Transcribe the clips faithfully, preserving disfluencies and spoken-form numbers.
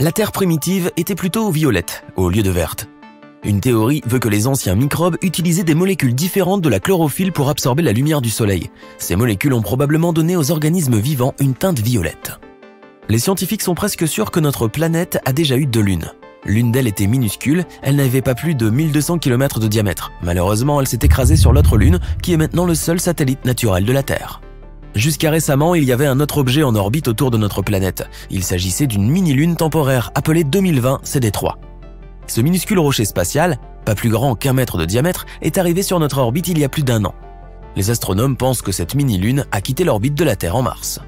la Terre primitive était plutôt violette, au lieu de verte. Une théorie veut que les anciens microbes utilisaient des molécules différentes de la chlorophylle pour absorber la lumière du soleil. Ces molécules ont probablement donné aux organismes vivants une teinte violette. Les scientifiques sont presque sûrs que notre planète a déjà eu deux lunes. L'une d'elles était minuscule, elle n'avait pas plus de mille deux cents kilomètres de diamètre. Malheureusement, elle s'est écrasée sur l'autre lune, qui est maintenant le seul satellite naturel de la Terre. Jusqu'à récemment, il y avait un autre objet en orbite autour de notre planète. Il s'agissait d'une mini-lune temporaire appelée deux mille vingt C D trois. Ce minuscule rocher spatial, pas plus grand qu'un mètre de diamètre, est arrivé sur notre orbite il y a plus d'un an. Les astronomes pensent que cette mini-lune a quitté l'orbite de la Terre en mars.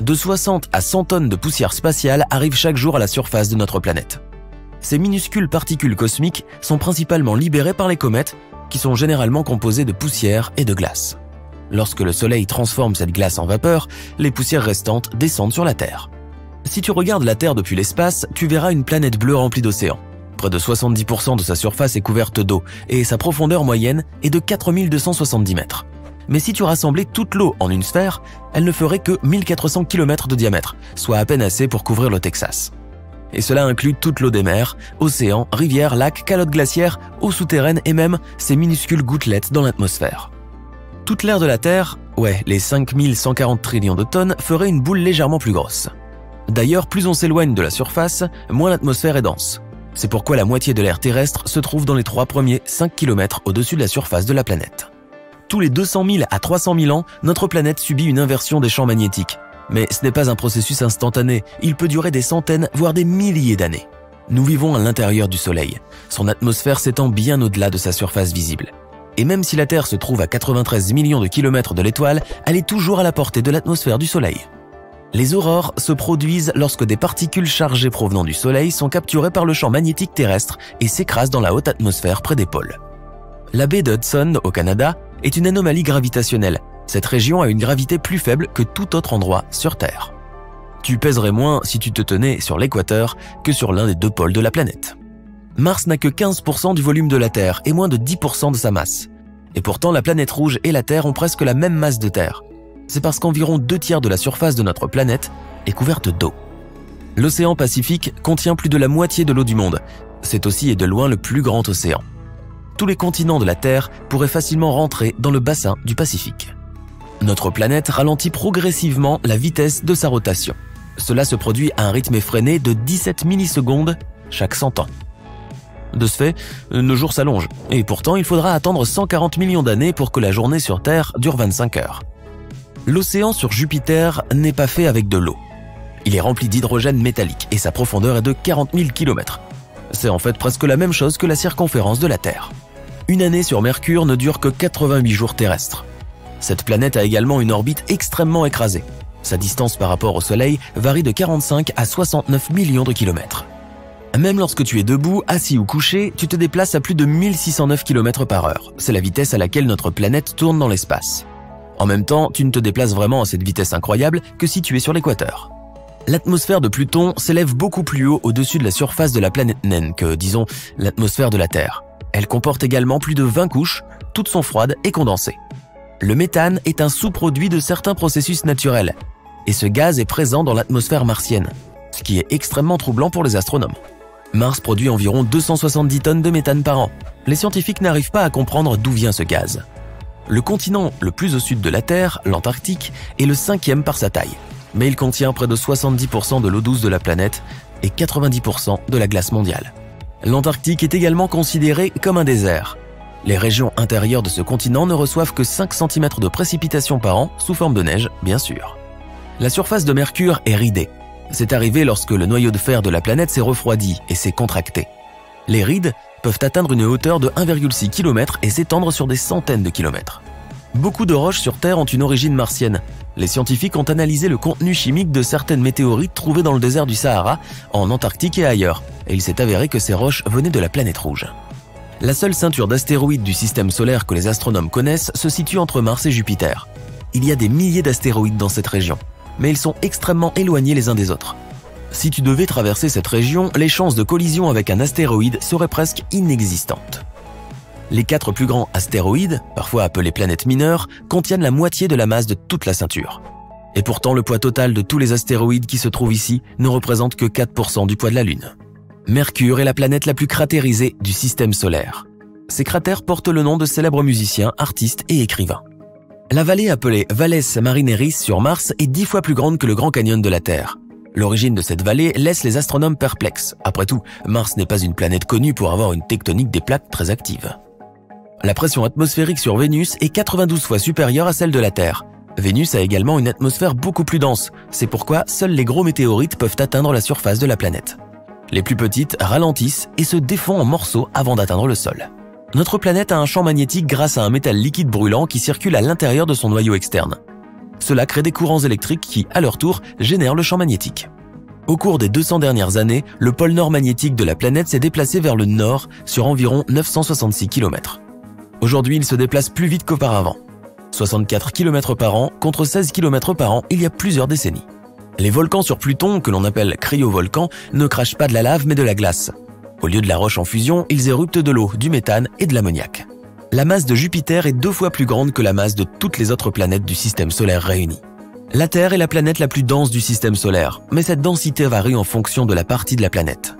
De soixante à cent tonnes de poussière spatiale arrivent chaque jour à la surface de notre planète. Ces minuscules particules cosmiques sont principalement libérées par les comètes, qui sont généralement composées de poussière et de glace. Lorsque le Soleil transforme cette glace en vapeur, les poussières restantes descendent sur la Terre. Si tu regardes la Terre depuis l'espace, tu verras une planète bleue remplie d'océans. Près de soixante-dix pour cent de sa surface est couverte d'eau, et sa profondeur moyenne est de quatre mille deux cent soixante-dix mètres. Mais si tu rassemblais toute l'eau en une sphère, elle ne ferait que mille quatre cents kilomètres de diamètre, soit à peine assez pour couvrir le Texas. Et cela inclut toute l'eau des mers, océans, rivières, lacs, calottes glaciaires, eaux souterraines et même ces minuscules gouttelettes dans l'atmosphère. Toute l'air de la Terre, ouais, les cinq mille cent quarante trillions de tonnes, ferait une boule légèrement plus grosse. D'ailleurs, plus on s'éloigne de la surface, moins l'atmosphère est dense. C'est pourquoi la moitié de l'air terrestre se trouve dans les trois premiers cinq kilomètres au-dessus de la surface de la planète. Tous les deux cent mille à trois cent mille ans, notre planète subit une inversion des champs magnétiques. Mais ce n'est pas un processus instantané, il peut durer des centaines, voire des milliers d'années. Nous vivons à l'intérieur du Soleil. Son atmosphère s'étend bien au-delà de sa surface visible. Et même si la Terre se trouve à quatre-vingt-treize millions de kilomètres de l'étoile, elle est toujours à la portée de l'atmosphère du Soleil. Les aurores se produisent lorsque des particules chargées provenant du Soleil sont capturées par le champ magnétique terrestre et s'écrasent dans la haute atmosphère près des pôles. La baie de Hudson, au Canada, est une anomalie gravitationnelle. Cette région a une gravité plus faible que tout autre endroit sur Terre. Tu pèserais moins si tu te tenais sur l'équateur que sur l'un des deux pôles de la planète. Mars n'a que quinze pour cent du volume de la Terre et moins de dix pour cent de sa masse. Et pourtant, la planète rouge et la Terre ont presque la même masse de Terre. C'est parce qu'environ deux tiers de la surface de notre planète est couverte d'eau. L'océan Pacifique contient plus de la moitié de l'eau du monde. C'est aussi et de loin le plus grand océan. Tous les continents de la Terre pourraient facilement rentrer dans le bassin du Pacifique. Notre planète ralentit progressivement la vitesse de sa rotation. Cela se produit à un rythme effréné de dix-sept millisecondes chaque cent ans. De ce fait, nos jours s'allongent, et pourtant il faudra attendre cent quarante millions d'années pour que la journée sur Terre dure vingt-cinq heures. L'océan sur Jupiter n'est pas fait avec de l'eau. Il est rempli d'hydrogène métallique et sa profondeur est de quarante mille kilomètres. C'est en fait presque la même chose que la circonférence de la Terre. Une année sur Mercure ne dure que quatre-vingt-huit jours terrestres. Cette planète a également une orbite extrêmement écrasée. Sa distance par rapport au Soleil varie de quarante-cinq à soixante-neuf millions de kilomètres. Même lorsque tu es debout, assis ou couché, tu te déplaces à plus de mille six cent neuf kilomètres par heure. C'est la vitesse à laquelle notre planète tourne dans l'espace. En même temps, tu ne te déplaces vraiment à cette vitesse incroyable que si tu es sur l'équateur. L'atmosphère de Pluton s'élève beaucoup plus haut au-dessus de la surface de la planète naine que, disons, l'atmosphère de la Terre. Elle comporte également plus de vingt couches, toutes sont froides et condensées. Le méthane est un sous-produit de certains processus naturels, et ce gaz est présent dans l'atmosphère martienne, ce qui est extrêmement troublant pour les astronomes. Mars produit environ deux cent soixante-dix tonnes de méthane par an. Les scientifiques n'arrivent pas à comprendre d'où vient ce gaz. Le continent le plus au sud de la Terre, l'Antarctique, est le cinquième par sa taille, mais il contient près de soixante-dix pour cent de l'eau douce de la planète et quatre-vingt-dix pour cent de la glace mondiale. L'Antarctique est également considéré comme un désert. Les régions intérieures de ce continent ne reçoivent que cinq centimètres de précipitations par an, sous forme de neige, bien sûr. La surface de Mercure est ridée. C'est arrivé lorsque le noyau de fer de la planète s'est refroidi et s'est contracté. Les rides peuvent atteindre une hauteur de un virgule six kilomètre et s'étendre sur des centaines de kilomètres. Beaucoup de roches sur Terre ont une origine martienne. Les scientifiques ont analysé le contenu chimique de certaines météorites trouvées dans le désert du Sahara, en Antarctique et ailleurs, et il s'est avéré que ces roches venaient de la planète rouge. La seule ceinture d'astéroïdes du système solaire que les astronomes connaissent se situe entre Mars et Jupiter. Il y a des milliers d'astéroïdes dans cette région, mais ils sont extrêmement éloignés les uns des autres. Si tu devais traverser cette région, les chances de collision avec un astéroïde seraient presque inexistantes. Les quatre plus grands astéroïdes, parfois appelés planètes mineures, contiennent la moitié de la masse de toute la ceinture. Et pourtant, le poids total de tous les astéroïdes qui se trouvent ici ne représente que quatre pour cent du poids de la Lune. Mercure est la planète la plus cratérisée du système solaire. Ces cratères portent le nom de célèbres musiciens, artistes et écrivains. La vallée appelée Valles Marineris sur Mars est dix fois plus grande que le Grand Canyon de la Terre. L'origine de cette vallée laisse les astronomes perplexes. Après tout, Mars n'est pas une planète connue pour avoir une tectonique des plaques très active. La pression atmosphérique sur Vénus est quatre-vingt-douze fois supérieure à celle de la Terre. Vénus a également une atmosphère beaucoup plus dense. C'est pourquoi seuls les gros météorites peuvent atteindre la surface de la planète. Les plus petites ralentissent et se défont en morceaux avant d'atteindre le sol. Notre planète a un champ magnétique grâce à un métal liquide brûlant qui circule à l'intérieur de son noyau externe. Cela crée des courants électriques qui, à leur tour, génèrent le champ magnétique. Au cours des deux cents dernières années, le pôle nord magnétique de la planète s'est déplacé vers le nord sur environ neuf cent soixante-six kilomètres. Aujourd'hui, il se déplace plus vite qu'auparavant. soixante-quatre kilomètres par an contre seize kilomètres par an il y a plusieurs décennies. Les volcans sur Pluton, que l'on appelle cryovolcans, ne crachent pas de la lave mais de la glace. Au lieu de la roche en fusion, ils éruptent de l'eau, du méthane et de l'ammoniac. La masse de Jupiter est deux fois plus grande que la masse de toutes les autres planètes du système solaire réunies. La Terre est la planète la plus dense du système solaire, mais cette densité varie en fonction de la partie de la planète.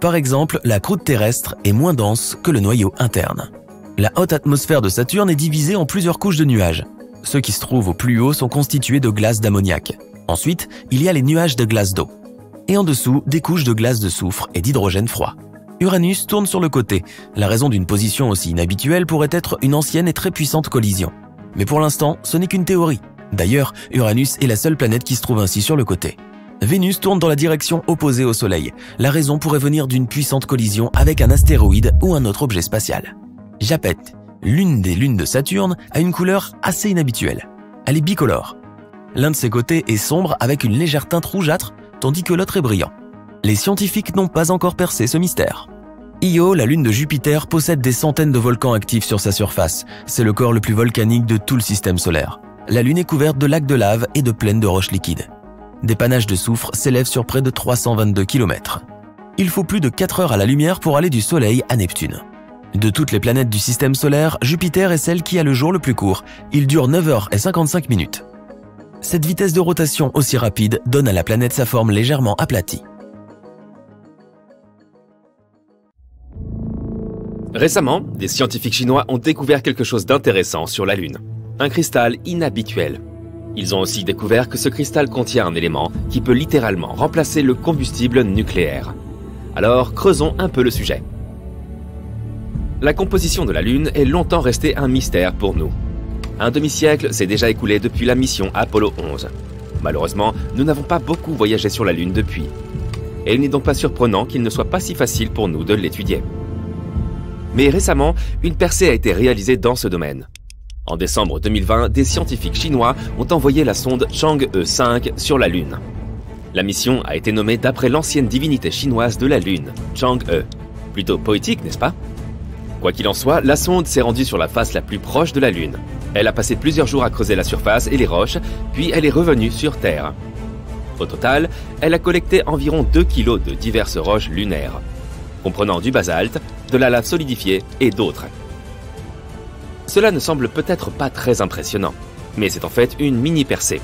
Par exemple, la croûte terrestre est moins dense que le noyau interne. La haute atmosphère de Saturne est divisée en plusieurs couches de nuages. Ceux qui se trouvent au plus haut sont constitués de glace d'ammoniac. Ensuite, il y a les nuages de glace d'eau. Et en dessous, des couches de glace de soufre et d'hydrogène froid. Uranus tourne sur le côté. La raison d'une position aussi inhabituelle pourrait être une ancienne et très puissante collision. Mais pour l'instant, ce n'est qu'une théorie. D'ailleurs, Uranus est la seule planète qui se trouve ainsi sur le côté. Vénus tourne dans la direction opposée au Soleil. La raison pourrait venir d'une puissante collision avec un astéroïde ou un autre objet spatial. Japet, l'une des lunes de Saturne, a une couleur assez inhabituelle. Elle est bicolore. L'un de ses côtés est sombre avec une légère teinte rougeâtre, tandis que l'autre est brillant. Les scientifiques n'ont pas encore percé ce mystère. Io, la lune de Jupiter, possède des centaines de volcans actifs sur sa surface. C'est le corps le plus volcanique de tout le système solaire. La lune est couverte de lacs de lave et de plaines de roches liquides. Des panaches de soufre s'élèvent sur près de trois cent vingt-deux kilomètres. Il faut plus de quatre heures à la lumière pour aller du Soleil à Neptune. De toutes les planètes du système solaire, Jupiter est celle qui a le jour le plus court. Il dure neuf heures et cinquante-cinq minutes. Cette vitesse de rotation aussi rapide donne à la planète sa forme légèrement aplatie. Récemment, des scientifiques chinois ont découvert quelque chose d'intéressant sur la Lune. Un cristal inhabituel. Ils ont aussi découvert que ce cristal contient un élément qui peut littéralement remplacer le combustible nucléaire. Alors, creusons un peu le sujet. La composition de la Lune est longtemps restée un mystère pour nous. Un demi-siècle s'est déjà écoulé depuis la mission Apollo onze. Malheureusement, nous n'avons pas beaucoup voyagé sur la Lune depuis. Et il n'est donc pas surprenant qu'il ne soit pas si facile pour nous de l'étudier. Mais récemment, une percée a été réalisée dans ce domaine. En décembre deux mille vingt, des scientifiques chinois ont envoyé la sonde Chang'e cinq sur la Lune. La mission a été nommée d'après l'ancienne divinité chinoise de la Lune, Chang'e. Plutôt poétique, n'est-ce pas? Quoi qu'il en soit, la sonde s'est rendue sur la face la plus proche de la Lune. Elle a passé plusieurs jours à creuser la surface et les roches, puis elle est revenue sur Terre. Au total, elle a collecté environ deux kilos de diverses roches lunaires, comprenant du basalte, de la lave solidifiée et d'autres. Cela ne semble peut-être pas très impressionnant, mais c'est en fait une mini-percée.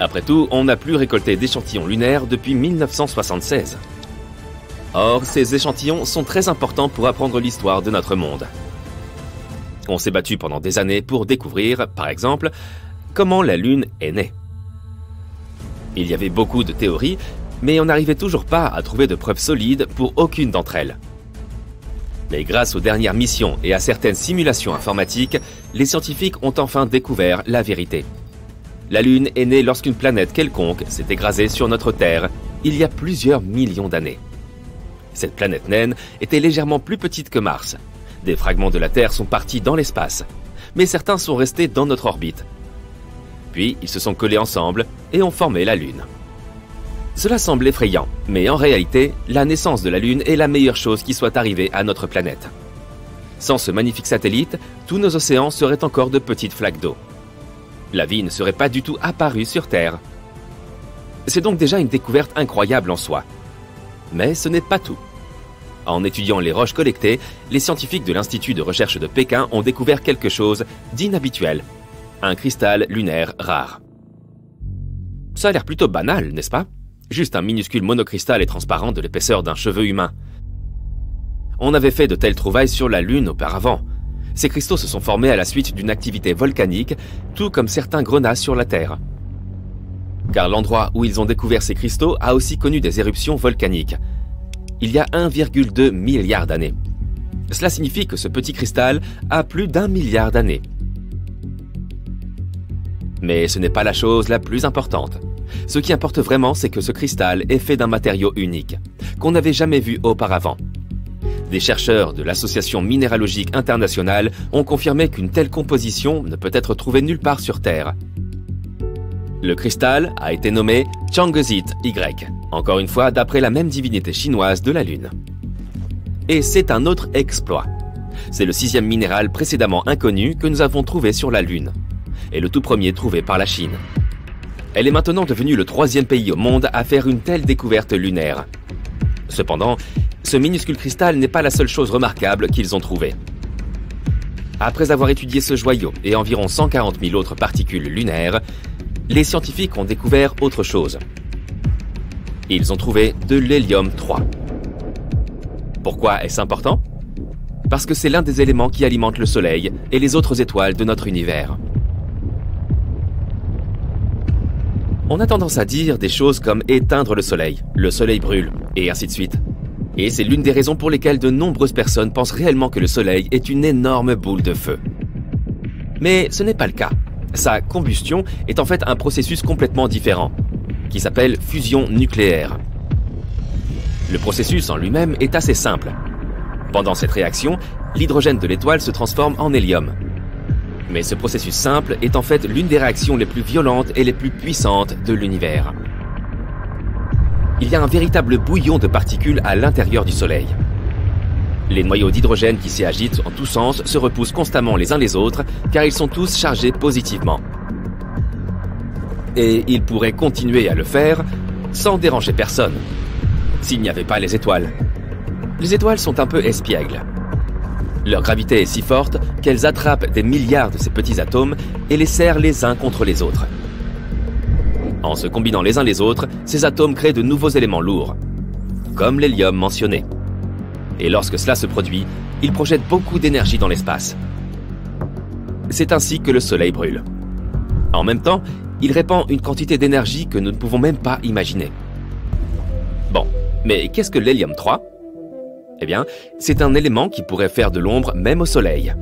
Après tout, on n'a plus récolté d'échantillons lunaires depuis mille neuf cent soixante-seize. Or, ces échantillons sont très importants pour apprendre l'histoire de notre monde. On s'est battu pendant des années pour découvrir, par exemple, comment la Lune est née. Il y avait beaucoup de théories, mais on n'arrivait toujours pas à trouver de preuves solides pour aucune d'entre elles. Mais grâce aux dernières missions et à certaines simulations informatiques, les scientifiques ont enfin découvert la vérité. La Lune est née lorsqu'une planète quelconque s'est écrasée sur notre Terre il y a plusieurs millions d'années. Cette planète naine était légèrement plus petite que Mars. Des fragments de la Terre sont partis dans l'espace, mais certains sont restés dans notre orbite. Puis, ils se sont collés ensemble et ont formé la Lune. Cela semble effrayant, mais en réalité, la naissance de la Lune est la meilleure chose qui soit arrivée à notre planète. Sans ce magnifique satellite, tous nos océans seraient encore de petites flaques d'eau. La vie ne serait pas du tout apparue sur Terre. C'est donc déjà une découverte incroyable en soi. Mais ce n'est pas tout. En étudiant les roches collectées, les scientifiques de l'Institut de recherche de Pékin ont découvert quelque chose d'inhabituel, un cristal lunaire rare. Ça a l'air plutôt banal, n'est-ce pas? Juste un minuscule monocristal et transparent de l'épaisseur d'un cheveu humain. On avait fait de telles trouvailles sur la Lune auparavant. Ces cristaux se sont formés à la suite d'une activité volcanique, tout comme certains grenats sur la Terre. Car l'endroit où ils ont découvert ces cristaux a aussi connu des éruptions volcaniques, il y a un virgule deux milliard d'années. Cela signifie que ce petit cristal a plus d'un milliard d'années. Mais ce n'est pas la chose la plus importante. Ce qui importe vraiment, c'est que ce cristal est fait d'un matériau unique, qu'on n'avait jamais vu auparavant. Des chercheurs de l'Association minéralogique internationale ont confirmé qu'une telle composition ne peut être trouvée nulle part sur Terre. Le cristal a été nommé Changzite Y, encore une fois d'après la même divinité chinoise de la Lune. Et c'est un autre exploit. C'est le sixième minéral précédemment inconnu que nous avons trouvé sur la Lune, et le tout premier trouvé par la Chine. Elle est maintenant devenue le troisième pays au monde à faire une telle découverte lunaire. Cependant, ce minuscule cristal n'est pas la seule chose remarquable qu'ils ont trouvée. Après avoir étudié ce joyau et environ cent quarante mille autres particules lunaires, les scientifiques ont découvert autre chose. Ils ont trouvé de l'hélium trois. Pourquoi est-ce important? Parce que c'est l'un des éléments qui alimentent le Soleil et les autres étoiles de notre univers. On a tendance à dire des choses comme éteindre le Soleil, le Soleil brûle, et ainsi de suite. Et c'est l'une des raisons pour lesquelles de nombreuses personnes pensent réellement que le Soleil est une énorme boule de feu. Mais ce n'est pas le cas. Sa combustion est en fait un processus complètement différent, qui s'appelle fusion nucléaire. Le processus en lui-même est assez simple. Pendant cette réaction, l'hydrogène de l'étoile se transforme en hélium. Mais ce processus simple est en fait l'une des réactions les plus violentes et les plus puissantes de l'univers. Il y a un véritable bouillon de particules à l'intérieur du Soleil. Les noyaux d'hydrogène qui s'y agitent en tous sens se repoussent constamment les uns les autres car ils sont tous chargés positivement. Et ils pourraient continuer à le faire sans déranger personne, s'il n'y avait pas les étoiles. Les étoiles sont un peu espiègles. Leur gravité est si forte qu'elles attrapent des milliards de ces petits atomes et les serrent les uns contre les autres. En se combinant les uns les autres, ces atomes créent de nouveaux éléments lourds, comme l'hélium mentionné. Et lorsque cela se produit, il projette beaucoup d'énergie dans l'espace. C'est ainsi que le Soleil brûle. En même temps, il répand une quantité d'énergie que nous ne pouvons même pas imaginer. Bon, mais qu'est-ce que l'hélium trois? Eh bien, c'est un élément qui pourrait faire de l'ombre même au Soleil.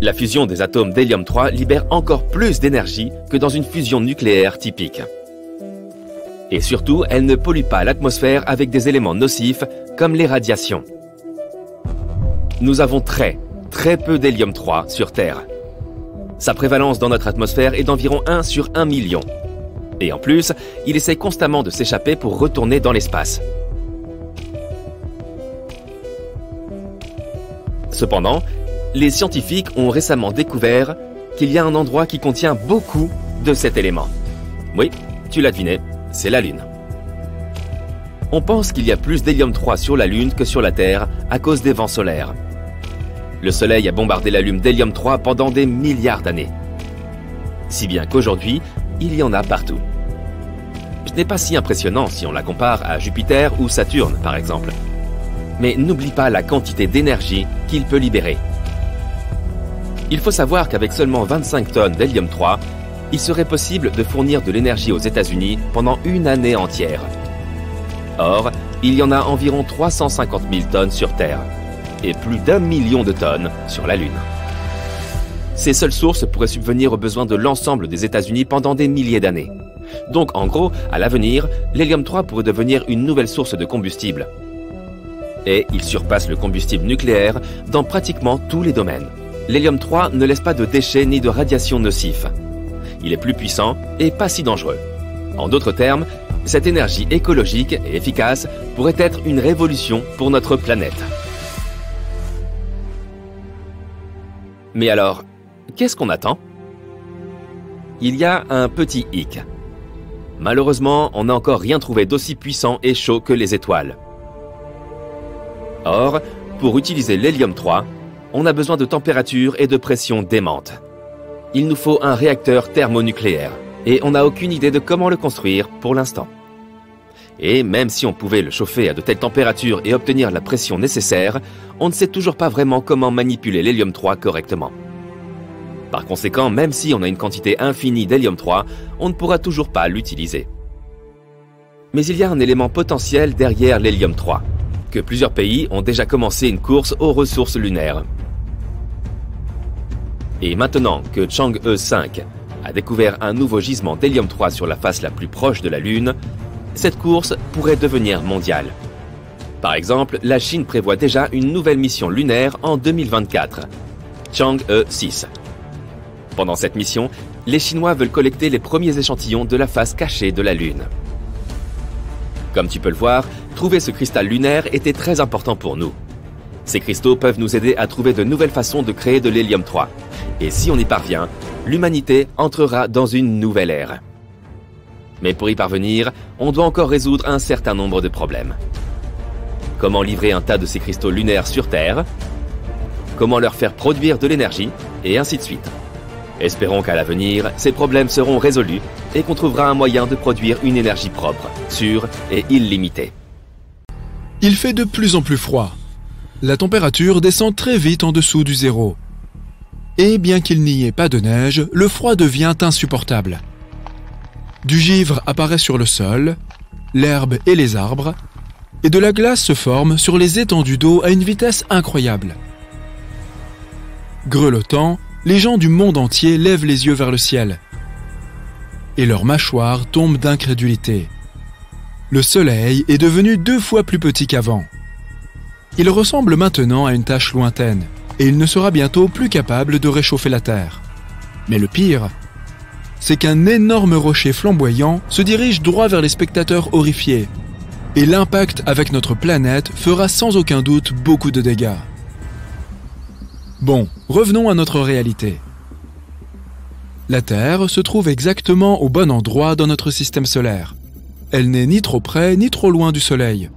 La fusion des atomes d'hélium trois libère encore plus d'énergie que dans une fusion nucléaire typique. Et surtout, elle ne pollue pas l'atmosphère avec des éléments nocifs comme les radiations. Nous avons très, très peu d'hélium trois sur Terre. Sa prévalence dans notre atmosphère est d'environ un sur un million. Et en plus, il essaie constamment de s'échapper pour retourner dans l'espace. Cependant, les scientifiques ont récemment découvert qu'il y a un endroit qui contient beaucoup de cet élément. Oui, tu l'as deviné. C'est la Lune. On pense qu'il y a plus d'hélium trois sur la Lune que sur la Terre à cause des vents solaires. Le Soleil a bombardé la Lune d'hélium trois pendant des milliards d'années. Si bien qu'aujourd'hui, il y en a partout. Ce n'est pas si impressionnant si on la compare à Jupiter ou Saturne, par exemple. Mais n'oublie pas la quantité d'énergie qu'il peut libérer. Il faut savoir qu'avec seulement vingt-cinq tonnes d'hélium trois, il serait possible de fournir de l'énergie aux États-Unis pendant une année entière. Or, il y en a environ trois cent cinquante mille tonnes sur Terre et plus d'un million de tonnes sur la Lune. Ces seules sources pourraient subvenir aux besoins de l'ensemble des États-Unis pendant des milliers d'années. Donc, en gros, à l'avenir, l'hélium trois pourrait devenir une nouvelle source de combustible. Et il surpasse le combustible nucléaire dans pratiquement tous les domaines. L'hélium trois ne laisse pas de déchets ni de radiations nocives. Il est plus puissant et pas si dangereux. En d'autres termes, cette énergie écologique et efficace pourrait être une révolution pour notre planète. Mais alors, qu'est-ce qu'on attend? Il y a un petit hic. Malheureusement, on n'a encore rien trouvé d'aussi puissant et chaud que les étoiles. Or, pour utiliser l'hélium trois, on a besoin de températures et de pressions démentes. Il nous faut un réacteur thermonucléaire, et on n'a aucune idée de comment le construire pour l'instant. Et même si on pouvait le chauffer à de telles températures et obtenir la pression nécessaire, on ne sait toujours pas vraiment comment manipuler l'hélium trois correctement. Par conséquent, même si on a une quantité infinie d'hélium trois, on ne pourra toujours pas l'utiliser. Mais il y a un élément potentiel derrière l'hélium trois, que plusieurs pays ont déjà commencé une course aux ressources lunaires. Et maintenant que Chang'e cinq a découvert un nouveau gisement d'hélium trois sur la face la plus proche de la Lune, cette course pourrait devenir mondiale. Par exemple, la Chine prévoit déjà une nouvelle mission lunaire en deux mille vingt-quatre, Chang'e six. Pendant cette mission, les Chinois veulent collecter les premiers échantillons de la face cachée de la Lune. Comme tu peux le voir, trouver ce cristal lunaire était très important pour nous. Ces cristaux peuvent nous aider à trouver de nouvelles façons de créer de l'hélium trois. Et si on y parvient, l'humanité entrera dans une nouvelle ère. Mais pour y parvenir, on doit encore résoudre un certain nombre de problèmes. Comment livrer un tas de ces cristaux lunaires sur Terre? Comment leur faire produire de l'énergie? Et ainsi de suite. Espérons qu'à l'avenir, ces problèmes seront résolus et qu'on trouvera un moyen de produire une énergie propre, sûre et illimitée. Il fait de plus en plus froid. La température descend très vite en dessous du zéro. Et bien qu'il n'y ait pas de neige, le froid devient insupportable. Du givre apparaît sur le sol, l'herbe et les arbres, et de la glace se forme sur les étendues d'eau à une vitesse incroyable. Grelottant, les gens du monde entier lèvent les yeux vers le ciel. Et leurs mâchoires tombent d'incrédulité. Le soleil est devenu deux fois plus petit qu'avant. Il ressemble maintenant à une tache lointaine, et il ne sera bientôt plus capable de réchauffer la Terre. Mais le pire, c'est qu'un énorme rocher flamboyant se dirige droit vers les spectateurs horrifiés, et l'impact avec notre planète fera sans aucun doute beaucoup de dégâts. Bon, revenons à notre réalité. La Terre se trouve exactement au bon endroit dans notre système solaire. Elle n'est ni trop près ni trop loin du Soleil,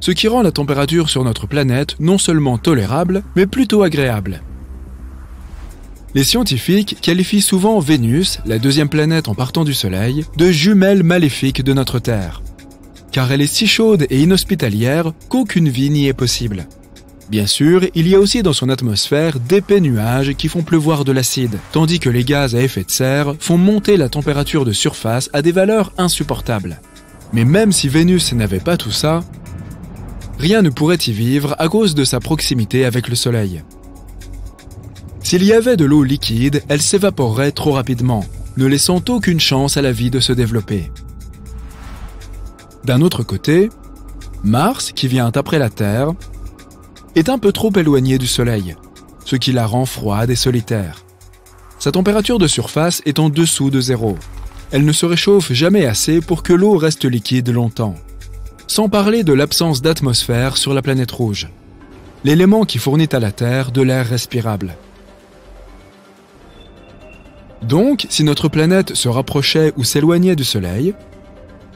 ce qui rend la température sur notre planète non seulement tolérable, mais plutôt agréable. Les scientifiques qualifient souvent Vénus, la deuxième planète en partant du Soleil, de jumelle maléfique de notre Terre, car elle est si chaude et inhospitalière qu'aucune vie n'y est possible. Bien sûr, il y a aussi dans son atmosphère d'épais nuages qui font pleuvoir de l'acide, tandis que les gaz à effet de serre font monter la température de surface à des valeurs insupportables. Mais même si Vénus n'avait pas tout ça, rien ne pourrait y vivre à cause de sa proximité avec le Soleil. S'il y avait de l'eau liquide, elle s'évaporerait trop rapidement, ne laissant aucune chance à la vie de se développer. D'un autre côté, Mars, qui vient après la Terre, est un peu trop éloignée du Soleil, ce qui la rend froide et solitaire. Sa température de surface est en dessous de zéro. Elle ne se réchauffe jamais assez pour que l'eau reste liquide longtemps. Sans parler de l'absence d'atmosphère sur la planète rouge, l'élément qui fournit à la Terre de l'air respirable. Donc, si notre planète se rapprochait ou s'éloignait du Soleil,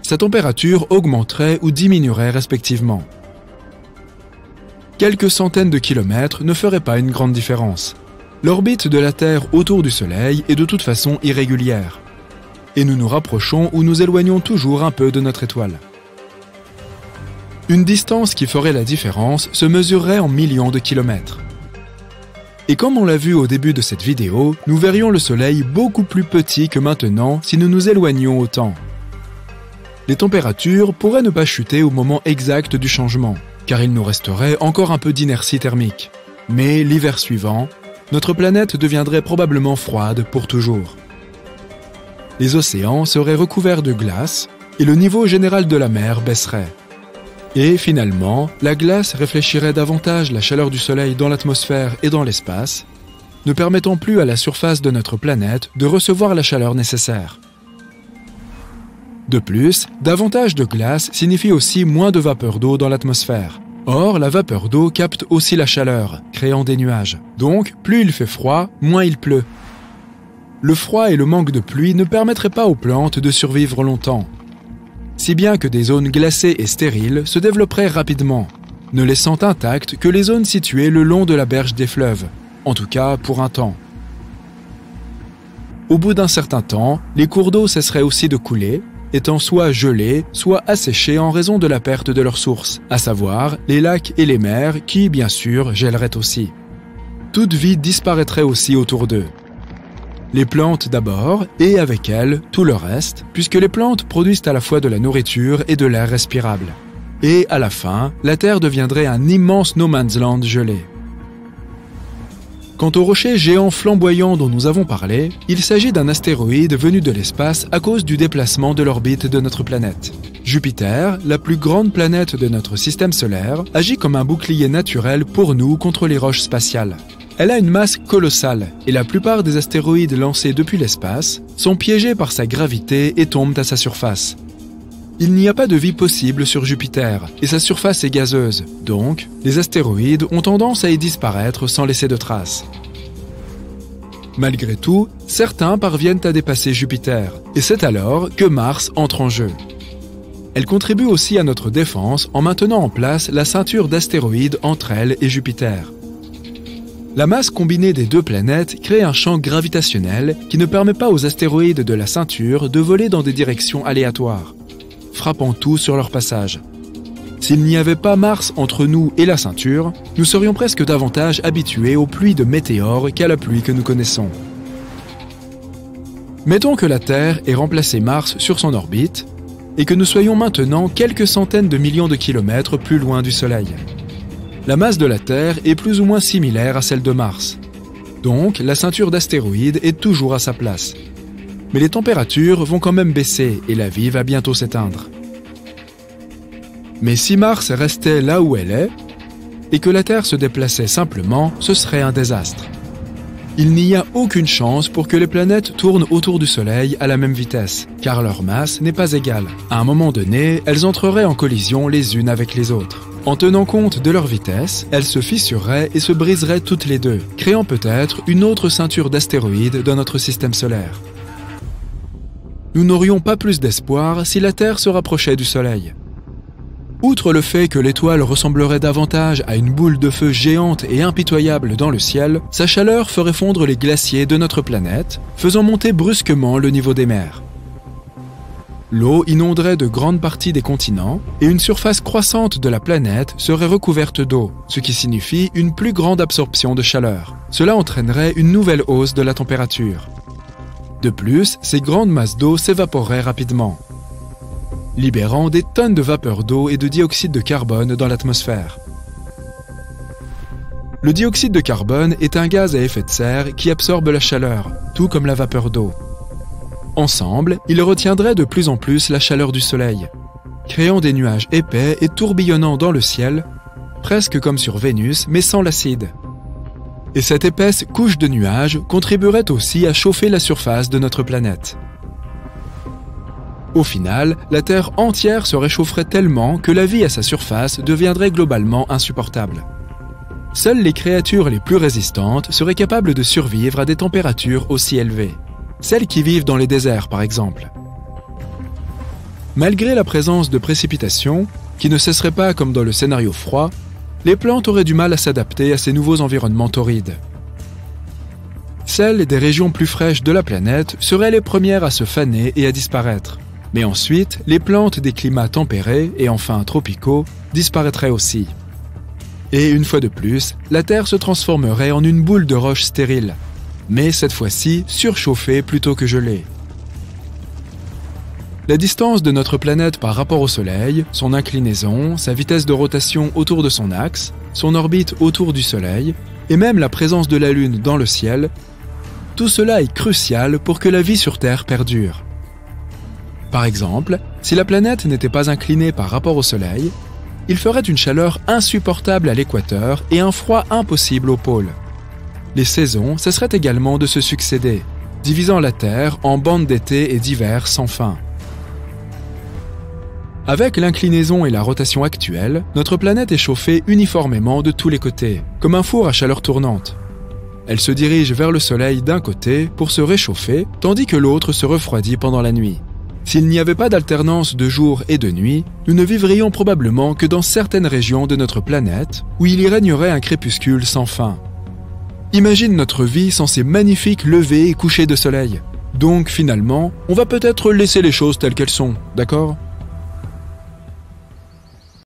sa température augmenterait ou diminuerait respectivement. Quelques centaines de kilomètres ne feraient pas une grande différence. L'orbite de la Terre autour du Soleil est de toute façon irrégulière. Et nous nous rapprochons ou nous éloignons toujours un peu de notre étoile. Une distance qui ferait la différence se mesurerait en millions de kilomètres. Et comme on l'a vu au début de cette vidéo, nous verrions le Soleil beaucoup plus petit que maintenant si nous nous éloignions autant. Les températures pourraient ne pas chuter au moment exact du changement, car il nous resterait encore un peu d'inertie thermique. Mais l'hiver suivant, notre planète deviendrait probablement froide pour toujours. Les océans seraient recouverts de glace et le niveau général de la mer baisserait. Et finalement, la glace réfléchirait davantage la chaleur du Soleil dans l'atmosphère et dans l'espace, ne permettant plus à la surface de notre planète de recevoir la chaleur nécessaire. De plus, davantage de glace signifie aussi moins de vapeur d'eau dans l'atmosphère. Or, la vapeur d'eau capte aussi la chaleur, créant des nuages. Donc, plus il fait froid, moins il pleut. Le froid et le manque de pluie ne permettraient pas aux plantes de survivre longtemps, si bien que des zones glacées et stériles se développeraient rapidement, ne laissant intactes que les zones situées le long de la berge des fleuves, en tout cas pour un temps. Au bout d'un certain temps, les cours d'eau cesseraient aussi de couler, étant soit gelés, soit asséchés en raison de la perte de leurs sources, à savoir les lacs et les mers qui, bien sûr, gèleraient aussi. Toute vie disparaîtrait aussi autour d'eux. Les plantes d'abord, et avec elles, tout le reste, puisque les plantes produisent à la fois de la nourriture et de l'air respirable. Et à la fin, la Terre deviendrait un immense no man's land gelé. Quant au rocher géant flamboyant dont nous avons parlé, il s'agit d'un astéroïde venu de l'espace à cause du déplacement de l'orbite de notre planète. Jupiter, la plus grande planète de notre système solaire, agit comme un bouclier naturel pour nous contre les roches spatiales. Elle a une masse colossale, et la plupart des astéroïdes lancés depuis l'espace sont piégés par sa gravité et tombent à sa surface. Il n'y a pas de vie possible sur Jupiter, et sa surface est gazeuse, donc les astéroïdes ont tendance à y disparaître sans laisser de traces. Malgré tout, certains parviennent à dépasser Jupiter, et c'est alors que Mars entre en jeu. Elle contribue aussi à notre défense en maintenant en place la ceinture d'astéroïdes entre elle et Jupiter. La masse combinée des deux planètes crée un champ gravitationnel qui ne permet pas aux astéroïdes de la ceinture de voler dans des directions aléatoires, frappant tout sur leur passage. S'il n'y avait pas Mars entre nous et la ceinture, nous serions presque davantage habitués aux pluies de météores qu'à la pluie que nous connaissons. Mettons que la Terre ait remplacé Mars sur son orbite et que nous soyons maintenant quelques centaines de millions de kilomètres plus loin du Soleil. La masse de la Terre est plus ou moins similaire à celle de Mars. Donc, la ceinture d'astéroïdes est toujours à sa place. Mais les températures vont quand même baisser et la vie va bientôt s'éteindre. Mais si Mars restait là où elle est, et que la Terre se déplaçait simplement, ce serait un désastre. Il n'y a aucune chance pour que les planètes tournent autour du Soleil à la même vitesse, car leur masse n'est pas égale. À un moment donné, elles entreraient en collision les unes avec les autres. En tenant compte de leur vitesse, elles se fissureraient et se briseraient toutes les deux, créant peut-être une autre ceinture d'astéroïdes dans notre système solaire. Nous n'aurions pas plus d'espoir si la Terre se rapprochait du Soleil. Outre le fait que l'étoile ressemblerait davantage à une boule de feu géante et impitoyable dans le ciel, sa chaleur ferait fondre les glaciers de notre planète, faisant monter brusquement le niveau des mers. L'eau inonderait de grandes parties des continents, et une surface croissante de la planète serait recouverte d'eau, ce qui signifie une plus grande absorption de chaleur. Cela entraînerait une nouvelle hausse de la température. De plus, ces grandes masses d'eau s'évaporaient rapidement, libérant des tonnes de vapeur d'eau et de dioxyde de carbone dans l'atmosphère. Le dioxyde de carbone est un gaz à effet de serre qui absorbe la chaleur, tout comme la vapeur d'eau. Ensemble, ils retiendraient de plus en plus la chaleur du soleil, créant des nuages épais et tourbillonnants dans le ciel, presque comme sur Vénus, mais sans l'acide. Et cette épaisse couche de nuages contribuerait aussi à chauffer la surface de notre planète. Au final, la Terre entière se réchaufferait tellement que la vie à sa surface deviendrait globalement insupportable. Seules les créatures les plus résistantes seraient capables de survivre à des températures aussi élevées, celles qui vivent dans les déserts par exemple. Malgré la présence de précipitations, qui ne cesseraient pas comme dans le scénario froid, les plantes auraient du mal à s'adapter à ces nouveaux environnements torrides. Celles des régions plus fraîches de la planète seraient les premières à se faner et à disparaître. Mais ensuite, les plantes des climats tempérés et enfin tropicaux disparaîtraient aussi. Et une fois de plus, la Terre se transformerait en une boule de roche stérile, mais cette fois-ci surchauffée plutôt que gelée. La distance de notre planète par rapport au Soleil, son inclinaison, sa vitesse de rotation autour de son axe, son orbite autour du Soleil, et même la présence de la Lune dans le ciel, tout cela est crucial pour que la vie sur Terre perdure. Par exemple, si la planète n'était pas inclinée par rapport au Soleil, il ferait une chaleur insupportable à l'équateur et un froid impossible au pôle. Les saisons cesseraient également de se succéder, divisant la Terre en bandes d'été et d'hiver sans fin. Avec l'inclinaison et la rotation actuelle, notre planète est chauffée uniformément de tous les côtés, comme un four à chaleur tournante. Elle se dirige vers le Soleil d'un côté pour se réchauffer, tandis que l'autre se refroidit pendant la nuit. S'il n'y avait pas d'alternance de jour et de nuit, nous ne vivrions probablement que dans certaines régions de notre planète, où il y régnerait un crépuscule sans fin. Imagine notre vie sans ces magnifiques levées et couchers de soleil, Donc finalement, on va peut-être laisser les choses telles qu'elles sont, d'accord ?